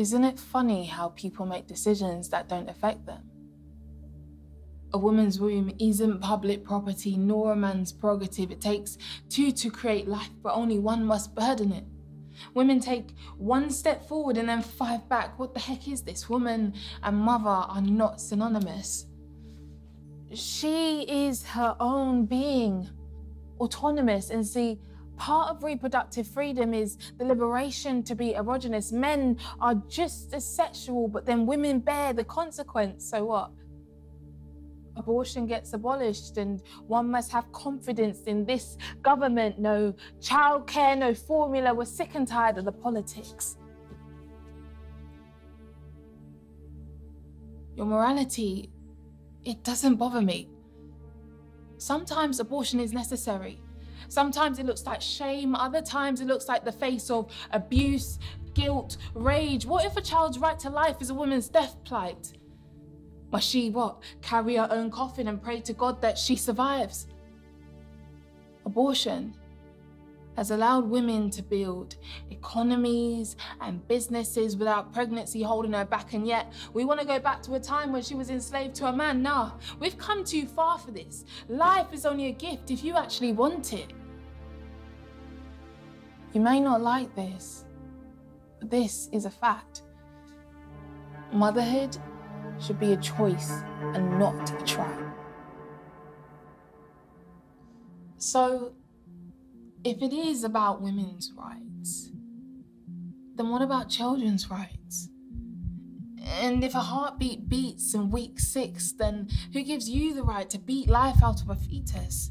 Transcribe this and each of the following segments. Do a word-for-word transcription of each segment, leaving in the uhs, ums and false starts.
Isn't it funny how people make decisions that don't affect them? A woman's womb isn't public property nor a man's prerogative. It takes two to create life, but only one must burden it. Women take one step forward and then five back. What the heck is this? Woman and mother are not synonymous. She is her own being, autonomous, and see, part of reproductive freedom is the liberation to be erogenous. Men are just as sexual, but then women bear the consequence, so what? Abortion gets abolished and one must have confidence in this government. No childcare, no formula. We're sick and tired of the politics. Your morality, it doesn't bother me. Sometimes abortion is necessary. Sometimes it looks like shame, other times it looks like the face of abuse, guilt, rage. What if a child's right to life is a woman's death plight? Must she, what, carry her own coffin and pray to God that she survives? Abortion has allowed women to build economies and businesses without pregnancy holding her back, and yet we want to go back to a time when she was enslaved to a man. Nah, we've come too far for this. Life is only a gift if you actually want it. You may not like this, but this is a fact. Motherhood should be a choice and not a trial. So, if it is about women's rights, then what about children's rights? And if a heartbeat beats in week six, then who gives you the right to beat life out of a fetus?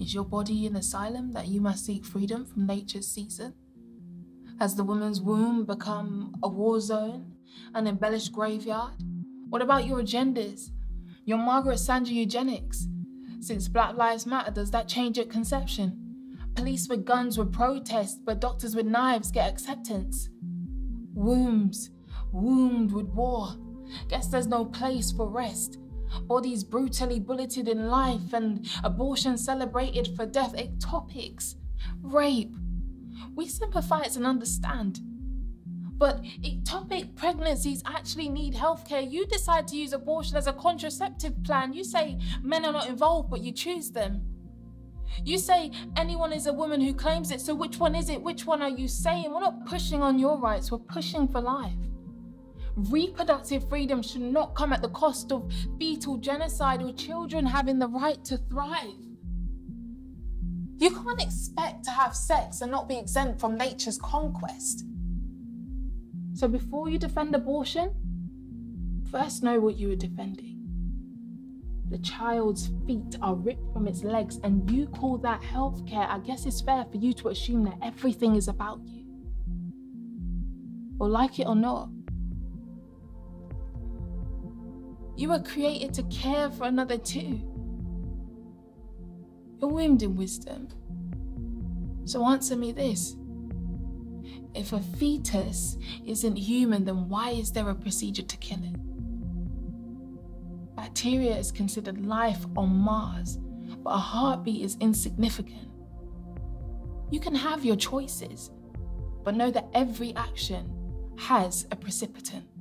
Is your body an asylum that you must seek freedom from nature's season? Has the woman's womb become a war zone, an embellished graveyard? What about your agendas, your Margaret Sanger eugenics? Since Black Lives Matter, does that change at conception? Police with guns would protest, but doctors with knives get acceptance. Wombs, wombed with war. Guess there's no place for rest. Bodies brutally bulleted in life and abortion celebrated for death. Ectopics, rape. We sympathize and understand. But ectopic pregnancies actually need healthcare. You decide to use abortion as a contraceptive plan. You say men are not involved, but you choose them. You say anyone is a woman who claims it, so which one is it? Which one are you saying? We're not pushing on your rights, we're pushing for life. Reproductive freedom should not come at the cost of fetal genocide or children having the right to thrive. You can't expect to have sex and not be exempt from nature's conquest. So before you defend abortion, first know what you are defending. The child's feet are ripped from its legs and you call that healthcare. I guess it's fair for you to assume that everything is about you. Or like it or not, you were created to care for another too. You're wombed in wisdom. So answer me this. If a fetus isn't human, then why is there a procedure to kill it? Bacteria is considered life on Mars, but a heartbeat is insignificant. You can have your choices, but know that every action has a precipitant.